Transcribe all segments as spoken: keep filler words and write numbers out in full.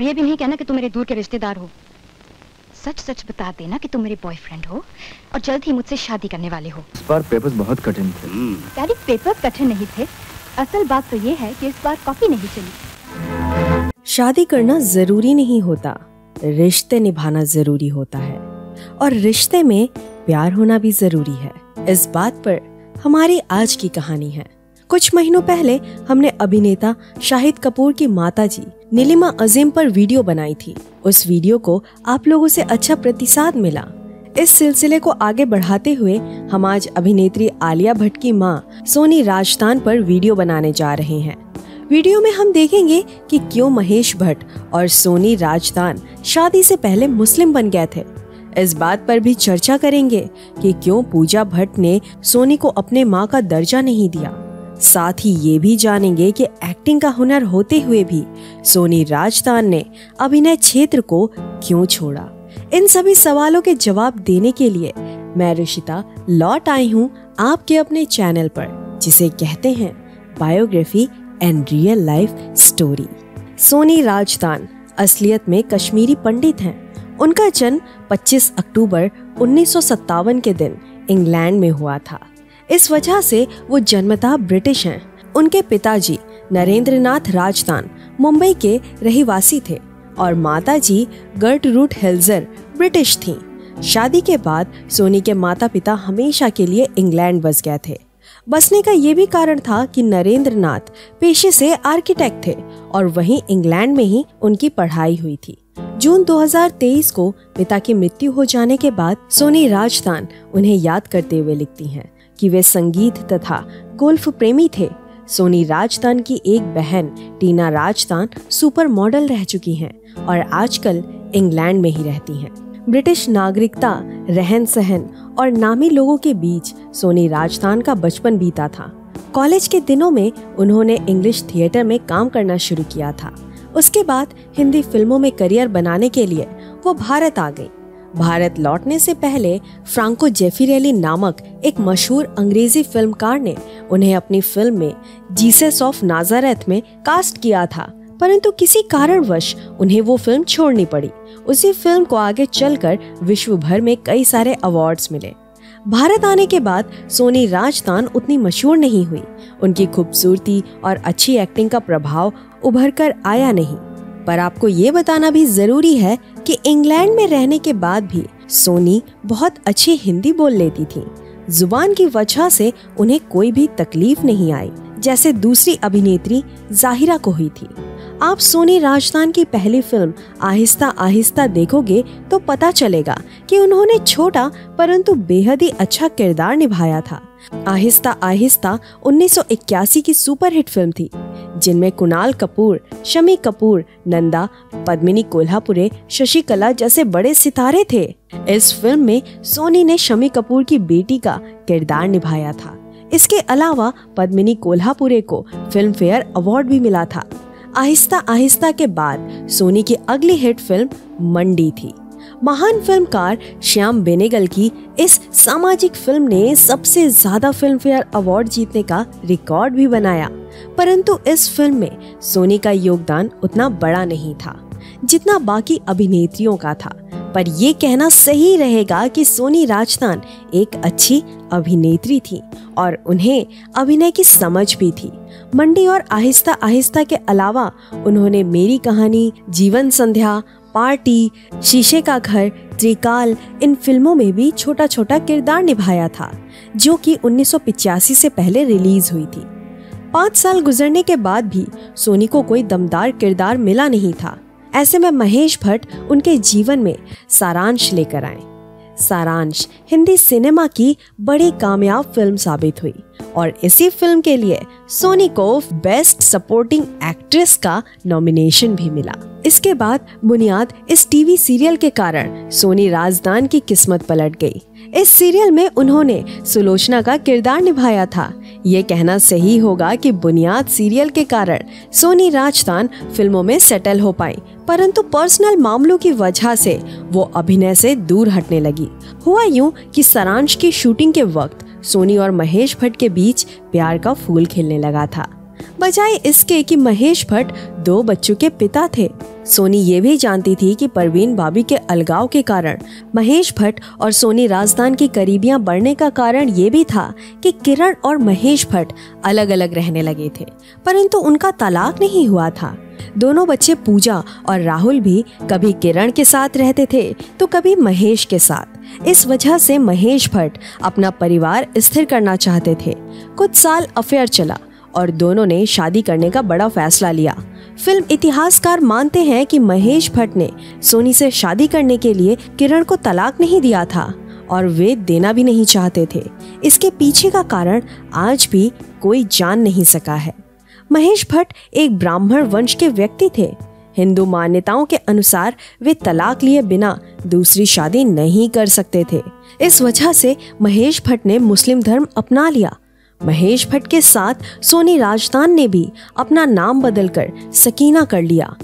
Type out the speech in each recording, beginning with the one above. और ये भी नहीं कहना कि तुम मेरे दूर के रिश्तेदार हो। सच सच बता देना कि तुम मेरे बॉयफ्रेंड हो और जल्द ही मुझसे शादी करने वाले हो। इस बार पेपर्स बहुत कठिन थे। डैडी पेपर्स कठिन नहीं थे, असल बात तो ये है कि इस बार कॉपी नहीं चली। शादी करना जरूरी नहीं होता, रिश्ते निभाना जरूरी होता है और रिश्ते में प्यार होना भी जरूरी है। इस बात पर हमारी आज की कहानी है। कुछ महीनों पहले हमने अभिनेता शाहिद कपूर की माताजी नीलिमा अज़ीम पर वीडियो बनाई थी। उस वीडियो को आप लोगों से अच्छा प्रतिसाद मिला। इस सिलसिले को आगे बढ़ाते हुए हम आज अभिनेत्री आलिया भट्ट की मां सोनी राजदान पर वीडियो बनाने जा रहे हैं। वीडियो में हम देखेंगे कि क्यों महेश भट्ट और सोनी राजदान शादी से पहले मुस्लिम बन गए थे। इस बात पर भी चर्चा करेंगे कि क्यों पूजा भट्ट ने सोनी को अपने माँ का दर्जा नहीं दिया। साथ ही ये भी जानेंगे कि एक्टिंग का हुनर होते हुए भी सोनी राजदान ने अभिनय क्षेत्र को क्यों छोड़ा। इन सभी सवालों के जवाब देने के लिए मैं ऋषिता लौट आई हूँ आपके अपने चैनल पर, जिसे कहते हैं biography and real life story. Soni Razdan असलियत में कश्मीरी पंडित हैं। उनका जन्म पच्चीस अक्टूबर उन्नीस सौ सत्तावन के दिन इंग्लैंड में हुआ था। इस वजह से वो जन्मतः ब्रिटिश हैं। उनके पिताजी नरेंद्र नाथ राजदान मुंबई के रहीवासी थे और माताजी गर्टरूड होल्जर ब्रिटिश थीं। शादी के बाद सोनी के माता पिता हमेशा के लिए इंग्लैंड बस गए थे। बसने का ये भी कारण था कि नरेंद्र नाथ पेशे से आर्किटेक्ट थे और वहीं इंग्लैंड में ही उनकी पढ़ाई हुई थी। जून दो हज़ार तेईस को पिता की मृत्यु हो जाने के बाद सोनी राजदान उन्हें याद करते हुए लिखती हैं कि वे संगीत तथा गोल्फ प्रेमी थे। सोनी राजदान की एक बहन टीना राजदान सुपर मॉडल रह चुकी हैं और आजकल इंग्लैंड में ही रहती हैं। ब्रिटिश नागरिकता, रहन सहन और नामी लोगों के बीच सोनी राजदान का बचपन बीता था। कॉलेज के दिनों में उन्होंने इंग्लिश थिएटर में काम करना शुरू किया था। उसके बाद हिंदी फिल्मों में करियर बनाने के लिए वो भारत आ गई। भारत लौटने से पहले फ्रांको जेफिरेली नामक एक मशहूर अंग्रेजी फिल्मकार ने उन्हें अपनी फिल्म में जीसस ऑफ नाजारेथ में कास्ट किया था, परंतु किसी कारणवश उन्हें वो फिल्म छोड़नी पड़ी। उसी फिल्म को आगे चलकर विश्व भर में कई सारे अवार्ड्स मिले। भारत आने के बाद सोनी राजदान उतनी मशहूर नहीं हुई। उनकी खूबसूरती और अच्छी एक्टिंग का प्रभाव उभर कर आया नहीं। पर आपको ये बताना भी जरूरी है कि इंग्लैंड में रहने के बाद भी सोनी बहुत अच्छी हिंदी बोल लेती थी। जुबान की वजह से उन्हें कोई भी तकलीफ नहीं आई, जैसे दूसरी अभिनेत्री जाहिरा को हुई थी। आप सोनी राजदान की पहली फिल्म आहिस्ता आहिस्ता देखोगे तो पता चलेगा कि उन्होंने छोटा परंतु बेहद ही अच्छा किरदार निभाया था। आहिस्ता आहिस्ता उन्नीस सौ इक्यासी की सुपरहिट फिल्म थी, जिनमें कुणाल कपूर, शमी कपूर, नंदा, पद्मिनी कोल्हापुरे, शशि कला जैसे बड़े सितारे थे। इस फिल्म में सोनी ने शमी कपूर की बेटी का किरदार निभाया था। इसके अलावा पद्मिनी कोल्हापुरे को फिल्म फेयर अवार्ड भी मिला था। आहिस्ता आहिस्ता के बाद सोनी की अगली हिट फिल्म मंडी थी। महान फिल्मकार श्याम बेनेगल की इस सामाजिक फिल्म ने सबसे ज्यादा फिल्म फेयर अवार्ड जीतने का रिकॉर्ड भी बनाया, परंतु इस फिल्म में सोनी का योगदान उतना बड़ा नहीं था जितना बाकी अभिनेत्रियों का था। पर ये कहना सही रहेगा कि सोनी राजदान एक अच्छी अभिनेत्री थी और उन्हें अभिनय की समझ भी थी। मंडी और आहिस्ता आहिस्ता के अलावा उन्होंने मेरी कहानी, जीवन संध्या, पार्टी, शीशे का घर, त्रिकाल इन फिल्मों में भी छोटा छोटा किरदार निभाया था, जो कि उन्नीस सौ पिचासी से पहले रिलीज हुई थी। पाँच साल गुजरने के बाद भी सोनी को कोई दमदार किरदार मिला नहीं था। ऐसे में महेश भट्ट उनके जीवन में सारांश लेकर आए। सारांश हिंदी सिनेमा की बड़ी कामयाब फिल्म साबित हुई और इसी फिल्म के लिए सोनी को बेस्ट सपोर्टिंग एक्ट्रेस का नॉमिनेशन भी मिला। इसके बाद बुनियाद इस टीवी सीरियल के कारण सोनी राजदान की किस्मत पलट गई। इस सीरियल में उन्होंने सुलोचना का किरदार निभाया था। ये कहना सही होगा कि बुनियाद सीरियल के कारण सोनी राजदान फिल्मों में सेटल हो पाई, परंतु पर्सनल मामलों की वजह से वो अभिनय से दूर हटने लगी। हुआ यूं कि सारांश की शूटिंग के वक्त सोनी और महेश भट्ट के बीच प्यार का फूल खिलने लगा था। बजाय इसके कि महेश भट्ट दो बच्चों के पिता थे। सोनी ये भी जानती थी कि परवीन भाभी के अलगाव के कारण महेश भट्ट और सोनी राजदान की करीबियां बढ़ने का कारण ये भी था कि किरण और महेश भट्ट अलग अलग रहने लगे थे, परंतु उनका तलाक नहीं हुआ था। दोनों बच्चे पूजा और राहुल भी कभी किरण के साथ रहते थे तो कभी महेश के साथ। इस वजह से महेश भट्ट अपना परिवार स्थिर करना चाहते थे। कुछ साल अफेयर चला और दोनों ने शादी करने का बड़ा फैसला लिया। फिल्म इतिहासकार मानते हैं कि महेश भट्ट ने सोनी से शादी करने के लिए किरण को तलाक नहीं दिया था और वे देना भी नहीं चाहते थे। इसके पीछे का कारण आज भी कोई जान नहीं सका है। महेश भट्ट एक ब्राह्मण वंश के व्यक्ति थे। हिंदू मान्यताओं के अनुसार वे तलाक लिए बिना दूसरी शादी नहीं कर सकते थे। इस वजह से महेश भट्ट ने मुस्लिम धर्म अपना लिया। महेश भट्ट के साथ सोनी राजदान ने भी अपना नाम बदलकर सकीना कर लिया।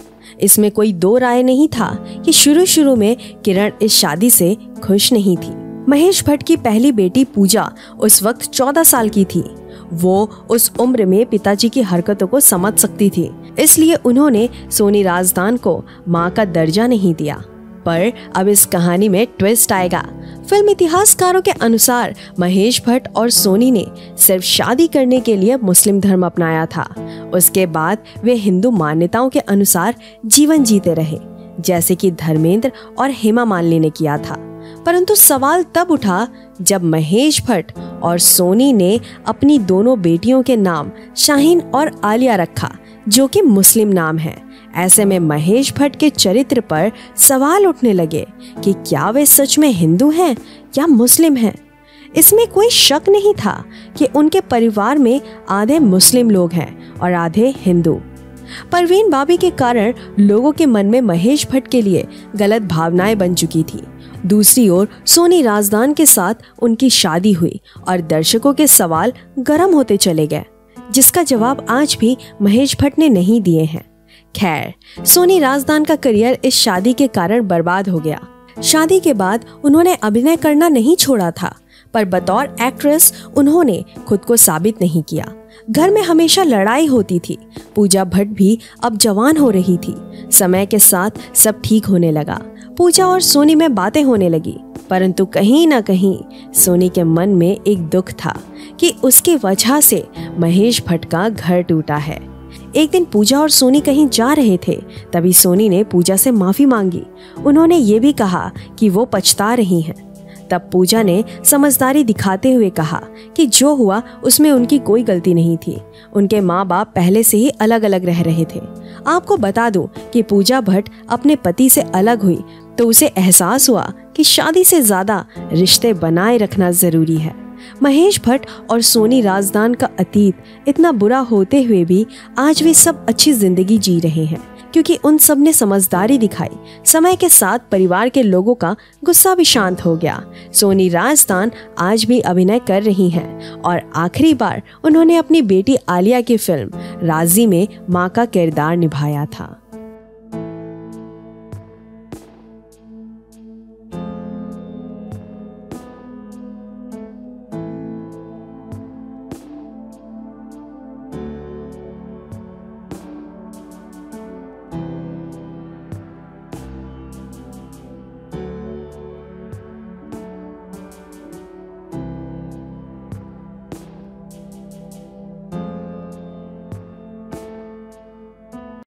इसमें कोई दो राय नहीं था कि शुरू शुरू में किरण इस शादी से खुश नहीं थी। महेश भट्ट की पहली बेटी पूजा उस वक्त चौदह साल की थी। वो उस उम्र में पिताजी की हरकतों को समझ सकती थी, इसलिए उन्होंने सोनी राजदान को माँ का दर्जा नहीं दिया। पर अब इस कहानी में ट्विस्ट आएगा। फिल्म इतिहासकारों के अनुसार महेश भट्ट और सोनी ने सिर्फ शादी करने के लिए मुस्लिम धर्म अपनाया था। उसके बाद वे हिंदू मान्यताओं के अनुसार जीवन जीते रहे, जैसे कि धर्मेंद्र और हेमा मालिनी ने किया था। परंतु सवाल तब उठा जब महेश भट्ट और सोनी ने अपनी दोनों बेटियों के नाम शाहीन और आलिया रखा, जो कि मुस्लिम नाम है। ऐसे में महेश भट्ट के चरित्र पर सवाल उठने लगे कि क्या वे सच में हिंदू हैं या मुस्लिम हैं। इसमें कोई शक नहीं था कि उनके परिवार में आधे मुस्लिम लोग हैं और आधे हिंदू। परवीन बाबी के कारण लोगों के मन में महेश भट्ट के लिए गलत भावनाएं बन चुकी थी। दूसरी ओर सोनी राजदान के साथ उनकी शादी हुई और दर्शकों के सवाल गर्म होते चले गए, जिसका जवाब आज भी महेश भट्ट ने नहीं दिए हैं। खैर, सोनी राजदान का करियर इस शादी के कारण बर्बाद हो गया। शादी के बाद उन्होंने अभिनय करना नहीं छोड़ा था, पर बतौर एक्ट्रेस उन्होंने खुद को साबित नहीं किया। घर में हमेशा लड़ाई होती थी। पूजा भट्ट भी अब जवान हो रही थी। समय के साथ सब ठीक होने लगा। पूजा और सोनी में बातें होने लगी, परंतु कहीं ना कहीं सोनी के मन में एक दुख था कि उसकी वजह से महेश भट्ट का घर टूटा है। एक दिन पूजा और सोनी कहीं जा रहे थे, तभी सोनी ने पूजा से माफ़ी मांगी। उन्होंने ये भी कहा कि वो पछता रही हैं। तब पूजा ने समझदारी दिखाते हुए कहा कि जो हुआ उसमें उनकी कोई गलती नहीं थी। उनके माँ बाप पहले से ही अलग अलग रह रहे थे। आपको बता दूं कि पूजा भट्ट अपने पति से अलग हुई तो उसे एहसास हुआ कि शादी से ज़्यादा रिश्ते बनाए रखना ज़रूरी है। महेश भट्ट और सोनी राजदान का अतीत इतना बुरा होते हुए भी आज वे सब अच्छी जिंदगी जी रहे हैं, क्योंकि उन सब ने समझदारी दिखाई। समय के साथ परिवार के लोगों का गुस्सा भी शांत हो गया। सोनी राजदान आज भी अभिनय कर रही हैं और आखिरी बार उन्होंने अपनी बेटी आलिया की फिल्म राजी में माँ का किरदार निभाया था।